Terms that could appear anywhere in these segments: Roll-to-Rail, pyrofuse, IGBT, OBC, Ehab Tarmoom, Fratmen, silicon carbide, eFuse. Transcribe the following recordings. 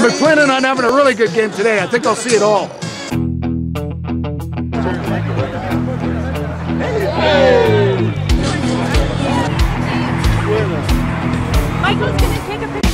I've been planning on having a really good game today. I think I'll see it all. Michael's gonna take a picture.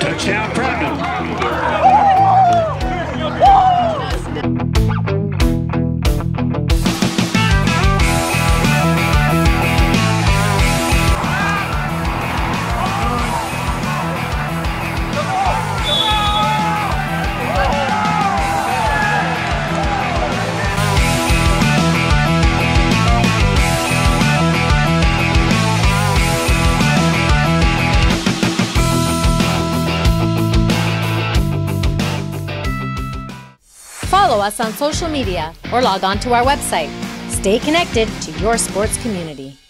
Touchdown, Fratmen. Follow us on social media or log on to our website. Stay connected to your sports community.